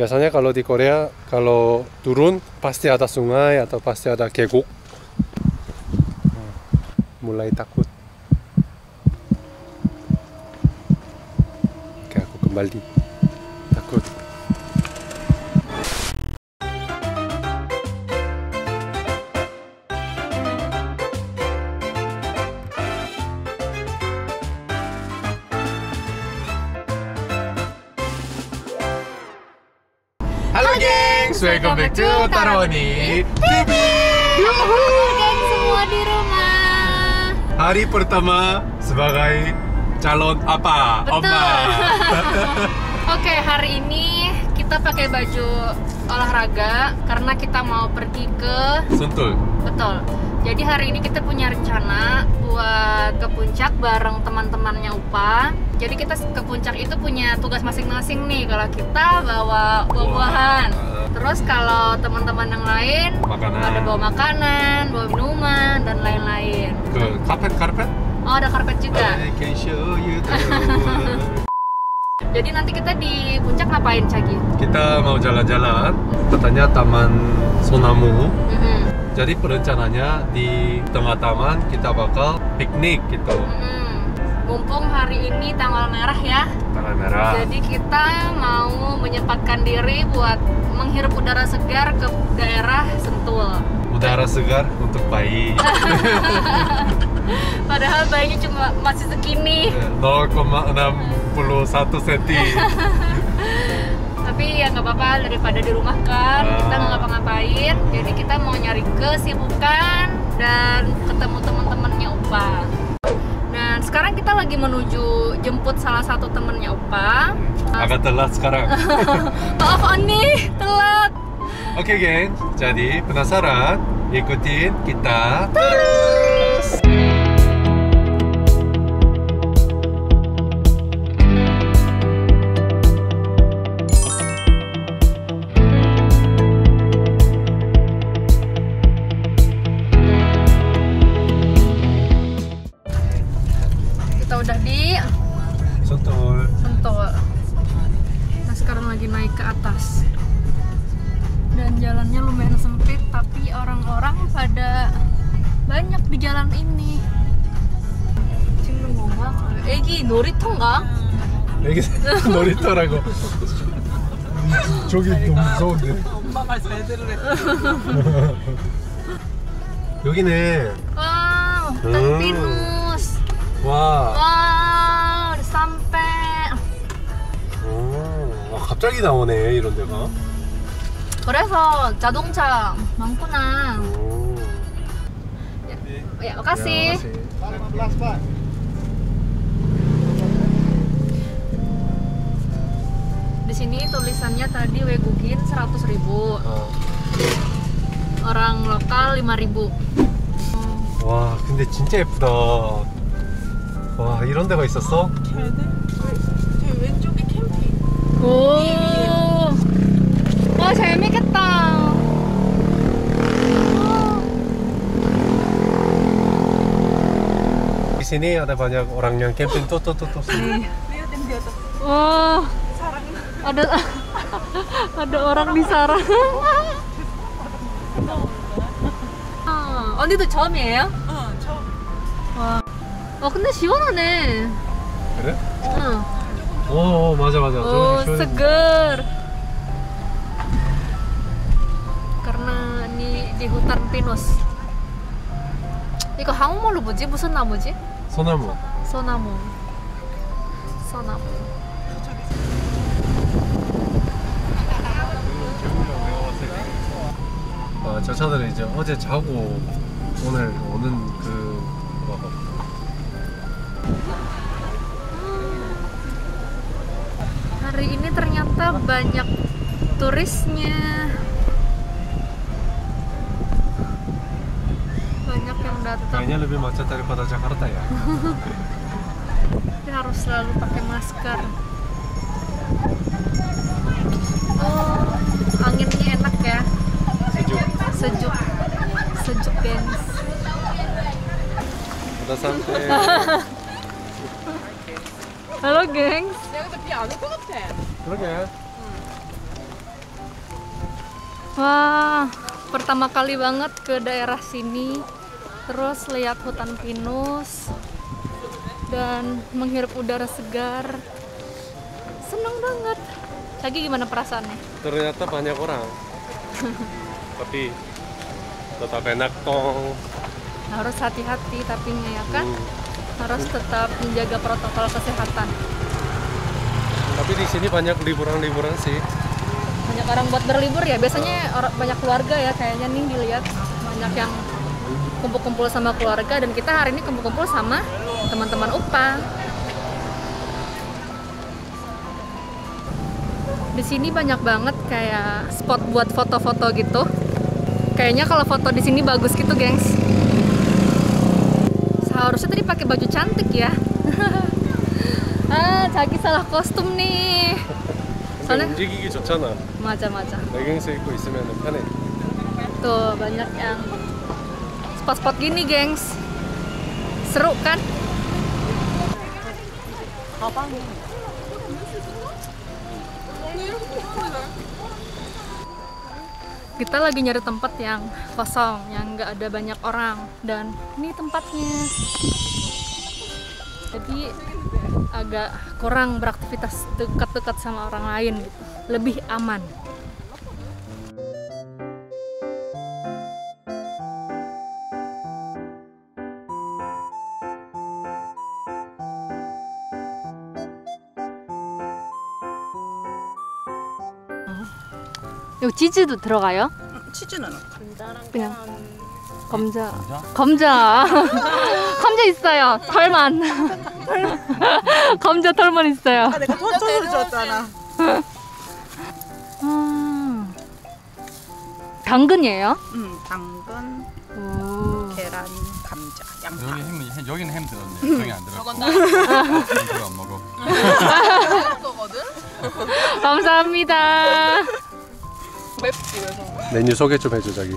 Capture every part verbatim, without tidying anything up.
Biasanya kalau di Korea, kalau turun pasti ada sungai atau pasti ada kegok. Mulai takut. Oke, aku kembali. Takut. Halo gengs, welcome back to TaraWoni T V. Yuhu gengs semua di rumah. Hari pertama sebagai calon apa? Oma. Oke, hari ini kita pakai baju olahraga karena kita mau pergi ke Sentul. Betul. Jadi hari ini kita punya rencana buat ke puncak bareng teman-temannya U P A. Jadi kita ke puncak itu punya tugas masing-masing nih. Kalau kita bawa buah-buahan, terus kalau teman-teman yang lain makanan. Ada bawa makanan, bawa minuman dan lain-lain. Karpet-karpet? Oh, ada karpet juga. I can show you the world. Jadi nanti kita di puncak ngapain, Cagi? Kita mau jalan-jalan, katanya Taman Tsunamu. Mm-hmm. Jadi perencananya di tengah taman kita bakal piknik gitu. Hmm, mumpung hari ini tanggal merah ya. Tanggal merah. Jadi kita mau menyempatkan diri buat menghirup udara segar ke daerah Sentul. Udara segar untuk bayi. Padahal bayinya cuma masih segini. nol koma enam satu senti. Tapi ya nggak apa-apa, daripada di rumah kan uh. kita nggak ngapa-ngapain, jadi kita mau nyari kesibukan dan ketemu teman-temannya U P A. Dan sekarang kita lagi menuju jemput salah satu temennya U P A. Agak telat sekarang. Maaf Oni, telat. Oke okay, gengs, jadi penasaran? Ikutin kita terus. 놀이터라고 저기 좀 무서운데 엄마 말씀 해드리래 여기네 와우 땅비누스 와우 와우 우리 삼배 오, 갑자기 나오네 이런 데가 그래서 자동차 많구나 오. 야, 오카시 di sini tulisannya tadi wegugin seratus ribu. Oh. Orang lokal lima ribu. Wah, 근데 진짜 예쁘다. 와, 이런 데가 있었어? 걔들? 저 왼쪽에 캠핑. 오. 와, 재밌겠다. Di sini ada banyak orang yang camping. Tuh, tuh, tuh, tuh. Lihatin di atas. Wah. Ada ada orang di sarang. 언니도 처음이에요? 응, 처음. 와. 어, 근데 시원하네. 그래? 응. 오, 맞아 맞아. 오, seger. Karena ini di hutan pinus. 이거 한국말로 뭐지? 무슨 나무지? 소나무. 소나무. 소나무. 아, 저 차들은 이제 어제 자고 오늘 오는 그 뭐, hari ini ternyata banyak turisnya, banyak yang datang. Kayaknya lebih macet daripada Jakarta ya. Kita harus selalu pakai masker. Oh, anginnya enak ya. Sejuk, sejuk guys. Udah sampai. Halo gengs. Halo guys. Wah, pertama kali banget ke daerah sini. Terus lihat hutan pinus dan menghirup udara segar. Senang banget. Lagi gimana perasaannya? Ternyata banyak orang. Tapi tetap enak tong. Harus hati-hati tapi ya kan? Hmm. Harus tetap menjaga protokol kesehatan. Tapi di sini banyak liburan-liburan sih. Banyak orang buat berlibur ya. Biasanya orang, banyak keluarga ya kayaknya nih dilihat banyak yang kumpul-kumpul sama keluarga, dan kita hari ini kumpul-kumpul sama teman-teman U P A. Di sini banyak banget kayak spot buat foto-foto gitu. Kayaknya kalau foto di sini bagus gitu, gengs. Harusnya tadi pakai baju cantik ya. Ah, Caki salah kostum nih. Soalnya 움직이기 좋잖아. 맞아 맞아. 레깅스 입고 있으면 편해. Tuh, banyak yang spot-spot gini, gengs. Seru kan? Apa nih? Kita lagi nyari tempat yang kosong, yang nggak ada banyak orang, dan ini tempatnya. Jadi agak kurang beraktivitas dekat-dekat sama orang lain, lebih aman. 여기 치즈도 들어가요? 치즈는 감자랑 그냥 감자 감자 감자 있어요. 털만 감자 털만 있어요. 아, 내가 털털로 줬잖아. 음, 당근이에요? 응, 당근, 오. 계란, 감자, 양파. 여기 햄, 여기는 햄 들었네. 여기 안 들었어. 이거 안 먹어. 거거든. 감사합니다. Menu soge 좀 해줘 자기.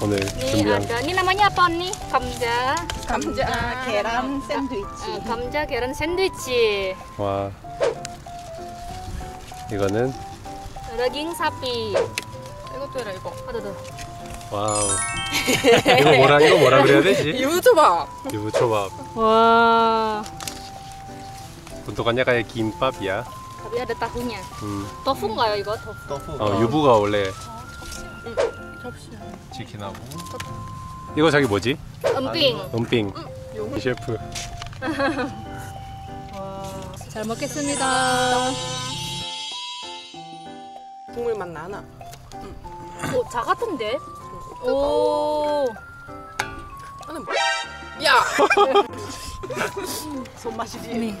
오늘 준비한. Ini namanya apa nih? 감자, 감자, 계란 샌드위치. 감자, 계란 샌드위치. 와. 이거는 daging sapi. 이것도 해라 이거. 하나 더. 와우. 이거 뭐라 이거 뭐라 그래야 되지? 유부초밥. 유부초밥. 와. Bentukannya kayak kimbap ya. Tapi ada tahunya. Hmm. Tofu nggak ya, 이거? Tofu. Tofu. 어, 유부가 원래. 접시. 치킨하고. 이거 자기 뭐지? 음핑. 음핑. 이 셰프. 와, 잘 먹겠습니다. 국물 맛 나나? 어, 자 같은데? 오. 야. 손맛이지.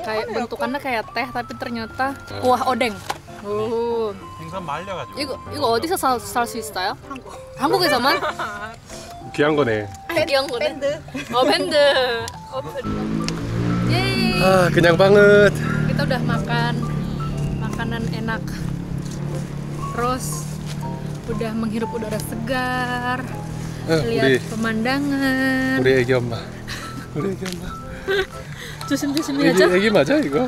Kayak bentukannya kayak teh tapi ternyata kuah odeng. Oh. 생선 말려가지고. 이거 이거 어디서 살 수 있어요? 한국. 한국에서만? 귀한 거네. 귀한 거네. 밴드. 어 밴드. Yeay. Ah, kenyang banget. Kita udah makan makanan enak. Terus udah menghirup udara segar. Lihat pemandangan. 우리 애기 엄마. 우리 애기 엄마. 조심조심히 하자. 애기 맞아 이거?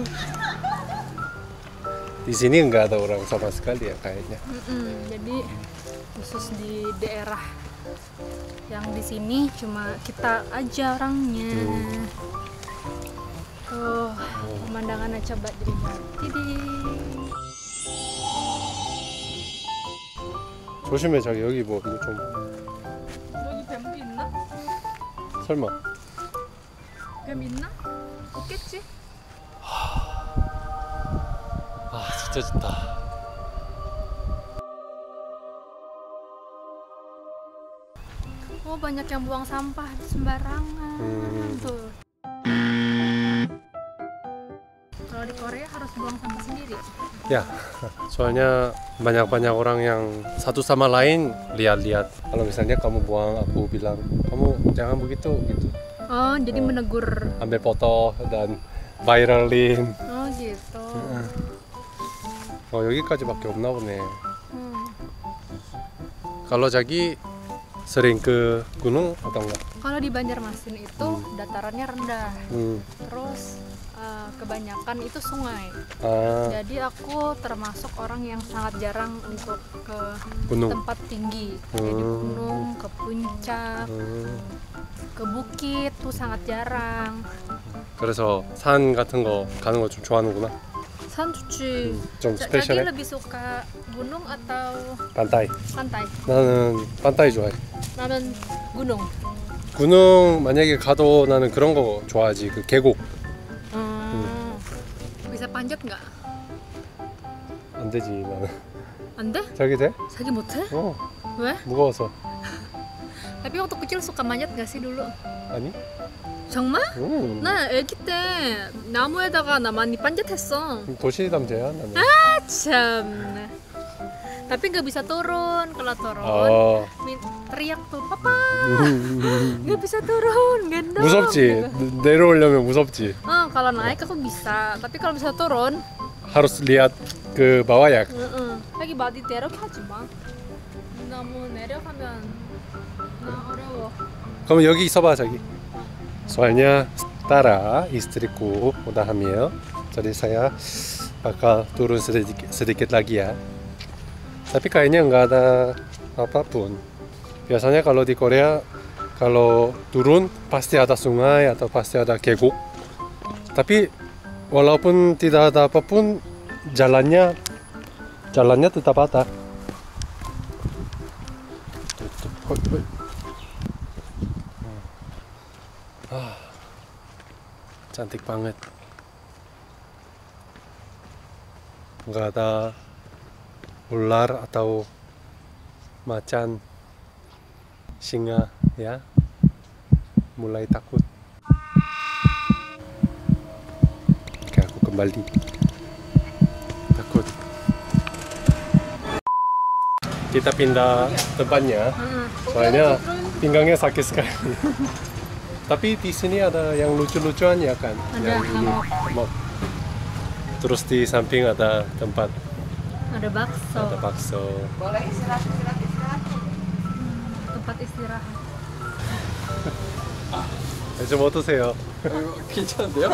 Di sini nggak ada orang sama sekali ya kayaknya. Mm-mm, jadi khusus di daerah yang di sini cuma kita aja orangnya. Hmm. Tuh pemandangannya coba dilihat. 조심해 자기 여기 뭐 이거 좀. 여기 뱀도 있나? 설마. 뱀 있나? 없겠지? 아, 진짜 좋다. Oh, banyak yang buang sampah sembarangan. Hmm. Tuh. Kalau di Korea harus buang sampah sendiri. Ya, soalnya banyak-banyak orang yang satu sama lain lihat-lihat. Kalau misalnya kamu buang, aku bilang, kamu jangan begitu gitu. Oh, jadi uh, menegur. Ambil foto dan viralin. Oh, gitu. Uh. Oh, 여기까지밖에 없나 보네. Hmm. Kalau Jaki sering ke gunung atau enggak? Kalau di Banjarmasin itu hmm. datarannya rendah. Hmm. Terus uh, kebanyakan itu sungai. Ah. Jadi aku termasuk orang yang sangat jarang untuk ke gunung. Tempat tinggi, kayak di gunung, ke puncak, hmm. ke bukit tuh sangat jarang. 그래서 산 같은 거 가는 거 좀 좋아하는구나. San cuci. 좀 스페셜해. Lebih suka gunung atau pantai? Pantai. 나는 pantai 좋아해. 나는 gunung. gunung 만약에 가도 나는 그런 거 좋아하지. 그 계곡. 음. Bisa panjat nggak? 안 되지 나는. 안 돼? 자기 돼? 자기 못 해? 어. 왜? 무거워서. Tapi waktu kecil suka manjat nggak sih dulu? 아니. 정말? 음. 나 아기 때 나무에다가 나 많이 반짓했어. 도시 남자야 나는. 아 참. Tapi nggak bisa turun, kalau turun oh. teriak tuh papa, nggak bisa turun, gendong. Musopci, 내려오려면 musopci. Ah, kalau naik aku bisa, tapi kalau bisa turun harus lihat ke bawah ya. Lagi badi terok aja mah. 너무 내려가면 나 어려워. 그럼 여기 있어봐 자기. Soalnya Tara istriku udah hamil, jadi saya bakal turun sedikit, sedikit lagi ya. Tapi kayaknya nggak ada apapun. Biasanya kalau di Korea kalau turun pasti ada sungai atau pasti ada kegung. Tapi walaupun tidak ada apapun, jalannya jalannya tetap ada. Ah, cantik banget. Nggak ada ular atau macan, singa ya. Mulai takut. Oke, aku kembali. Takut. Kita pindah depannya. Soalnya pinggangnya sakit sekali. Tapi di sini ada yang lucu-lucuan ya kan? Ada yang ini. Terus di samping ada tempat. Ada bakso. Ada bakso. Boleh istirahat, istirahat, istirahat. Hmm, tempat istirahat. 좀 어떠세요? 괜찮은데요?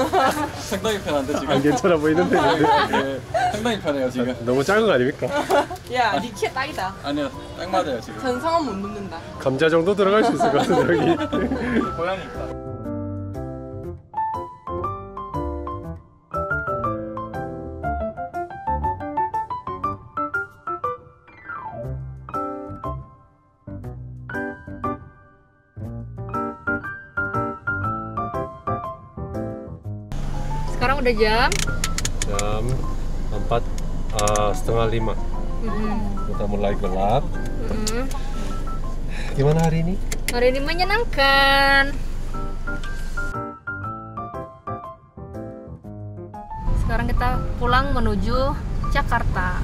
상당히 편한데 지금. 안 괜찮아 보이는데. 네, 상당히 편해요 지금. 너무 작은 거 아닙니까? 야, 니 키에 딱이다. 아니요, 딱 맞아요 지금. 전성은 못 넘는다. 감자 정도 들어갈 수 있을 것 같은데 여기. 고양이 있다. Sekarang udah jam? Jam empat uh, setengah lima. Mm-hmm. Kita mulai gelap. Mm-hmm. Gimana hari ini? Hari ini menyenangkan. Sekarang kita pulang menuju Jakarta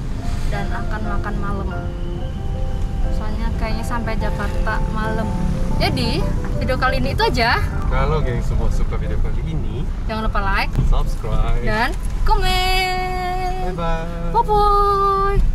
dan akan makan malam. Soalnya kayaknya sampai Jakarta malam. Jadi video kali ini itu aja. Kalau geng semua suka video kali ini, jangan lupa like, subscribe, dan komen. Bye bye. Bye bye.